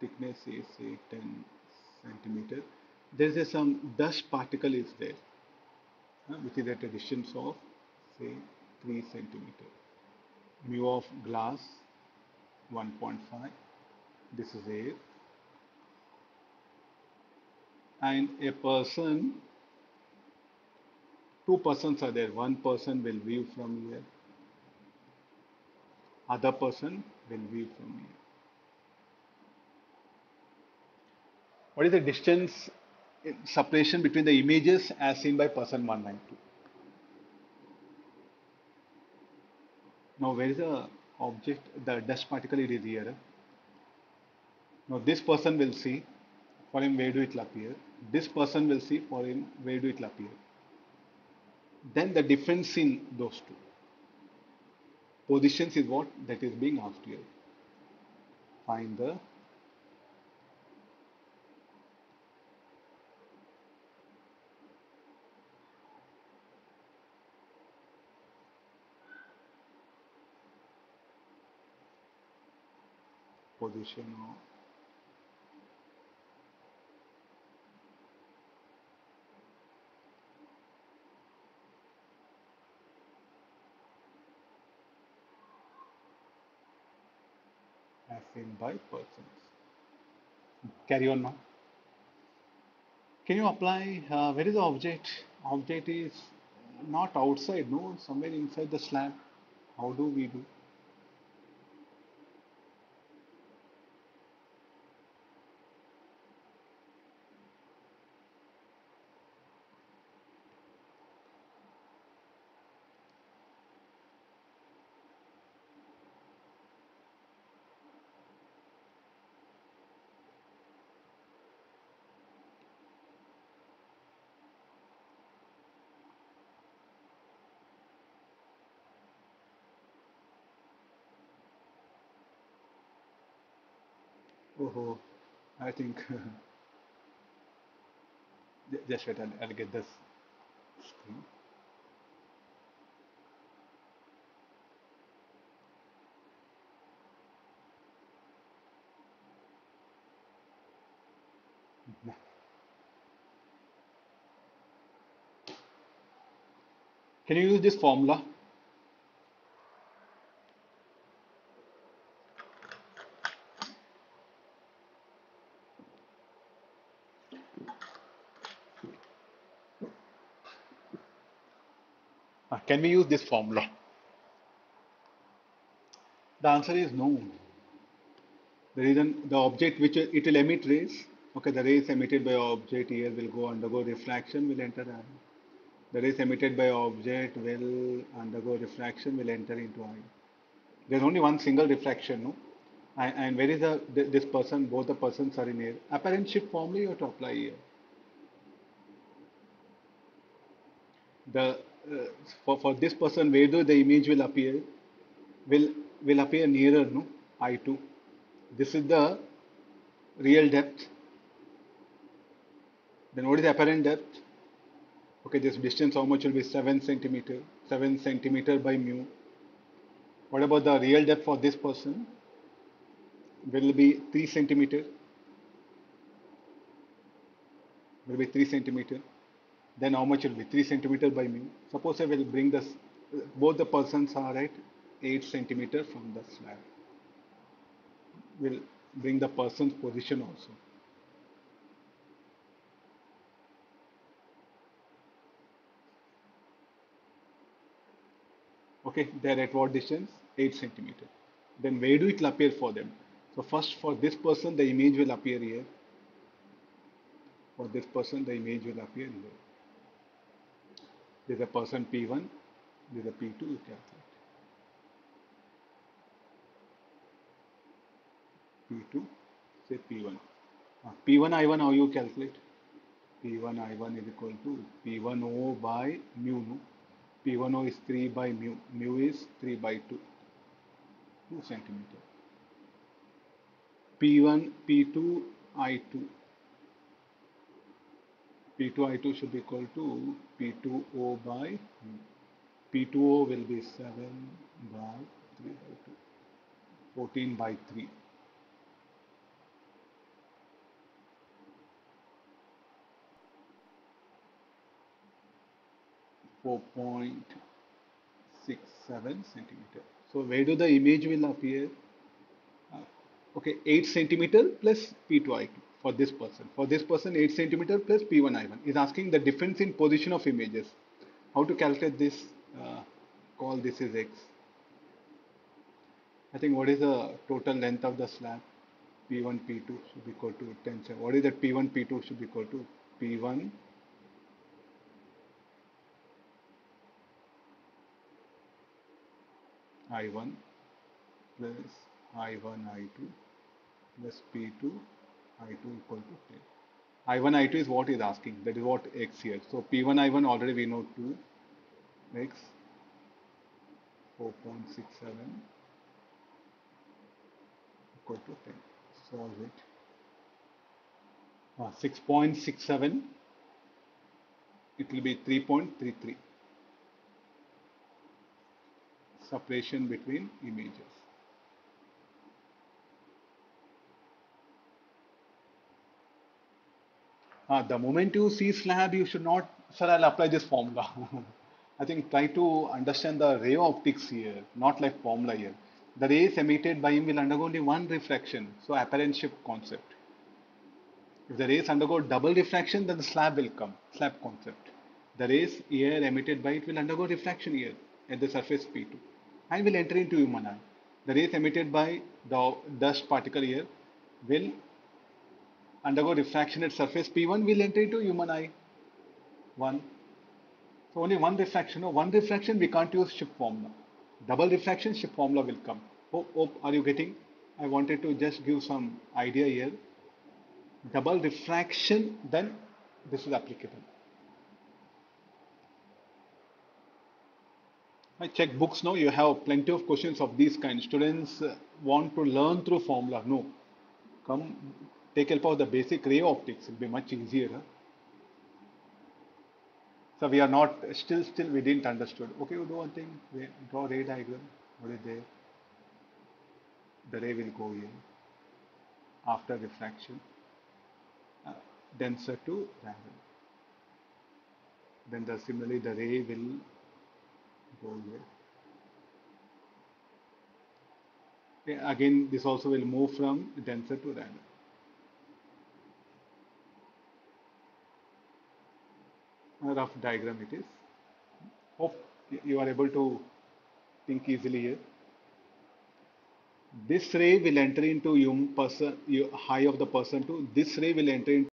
thickness is say 10 centimeter, there is some dust particle is there, which is at a distance of say 3 centimeter. Mu of glass 1.5, this is air, and a person, two persons are there, one person will view from here, other person will view from here. What is the distance separation between the images as seen by person 192? Now where is the object, the dust particle, it is here. Now this person will see, for him where do it appear? This person will see, for him where do it appear? Then the difference in those two positions is what that is being asked here. Find the position of as seen by persons. Carry on now. Can you apply, where is the object? Object is not outside, no, somewhere inside the slab. How do we do? Oh, I think just wait, I'll get this screen. Can you use this formula? Can we use this formula? The answer is no. The reason, the object which it will emit rays, okay, the rays emitted by object here will go undergo refraction, will enter. The rays emitted by object will undergo refraction, will enter into eye. There's only one single refraction, no? And where is this person? Both the persons are in air. Apparent shift formula you have to apply here. For this person, where do the image will appear? Will appear nearer, no? I2. This is the real depth. Then what is the apparent depth? Okay, this distance how much will be? 7 centimeter. 7 centimeter by mu. What about the real depth for this person? Will be 3 centimeter. Will be 3 centimeter. Then how much will be? 3 centimeter by mu. Suppose I will bring this, both the persons are at 8 centimeter from the slab. We'll bring the person's position also. Okay, they are at what distance? 8 centimeter. Then where do it will appear for them? So first for this person, the image will appear here. For this person, the image will appear here. There is a person P1, there is a P2, you calculate. P2, say P1. P1 I1, how you calculate? P1 I1 is equal to P1O by mu. P1O is 3 by mu. Mu is 3 by 2, 2 centimeter. P1, P2, I2. P2 I2 should be equal to P2O by P2O will be 7 by 3 by 2, 14 by 3. 4.67 centimeter. So where do the image will appear? Okay, 8 centimeter plus P2I2 for this person. For this person, 8 centimeter plus P1I1 is asking the difference in position of images. How to calculate this? Call this is X. I think what is the total length of the slab? P1, P2 should be equal to 10. So what is that? P1, P2 should be equal to P1. I1 plus I1 I2 plus P2 I2 equal to 10. I1 I2 is what is asking, that is what X here. So P1 I1 already we know 2, X 4.67 equal to 10. Solve it. 6.67, it will be 3.33. Separation between images. The moment you see slab, you should not, sir, I'll apply this formula. I think try to understand the ray optics here, not like formula here. The rays emitted by him will undergo only one refraction, so apparent shift concept. If the rays undergo double refraction, then the slab will come, slab concept. The rays here emitted by it will undergo refraction here at the surface P2. And will enter into human eye. The rays emitted by the dust particle here will undergo refraction at surface P1, will enter into human eye 1. So only one refraction. No, one refraction we can't use shift formula. Double refraction, shift formula will come. Hope are you getting? I wanted to just give some idea here. Double refraction, then this is applicable. I check books now, you have plenty of questions of these kind. Students want to learn through formula. No, come take help of the basic ray optics, it will be much easier. Huh? So we are not, still we didn't understood. Okay, you do one thing, we draw ray diagram. What is there? The ray will go here after refraction, denser to diagram. Then similarly the ray will go here. Okay, again this also will move from denser to random. A rough diagram it is. Hope you are able to think easily here. This ray will enter into eye of the person too. This ray will enter into